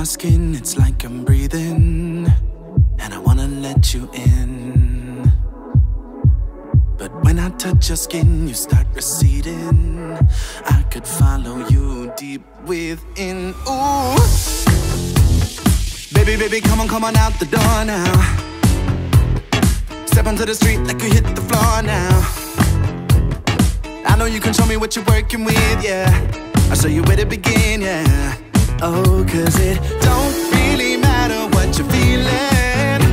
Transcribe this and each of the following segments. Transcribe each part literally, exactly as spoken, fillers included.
my skin, it's like I'm breathing, and I wanna let you in. But when I touch your skin, you start receding. I could follow you deep within. Ooh, baby, baby, come on, come on out the door now. Step onto the street like you hit the floor now. I know you can show me what you're working with, yeah. I'll show you where to begin, yeah. Oh, cause it don't really matter what you're feeling,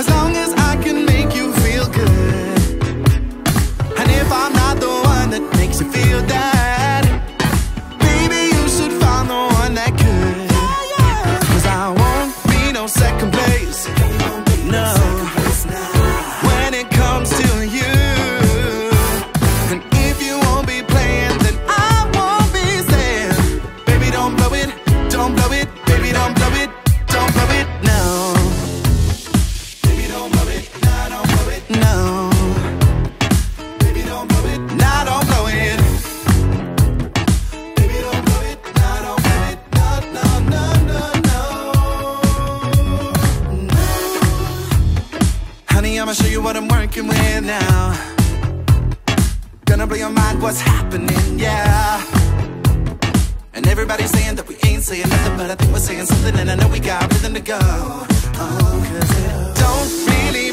as long as I can make you feel good. And if I'm not the one that makes you feel that, baby, you should find the one that could. Cause I won't be no second place, no. When it comes to you, I'ma show you what I'm working with now. Gonna blow your mind what's happening, yeah. And everybody's saying that we ain't saying nothing, but I think we're saying something, and I know we got rhythm to go. Oh, cause it don't really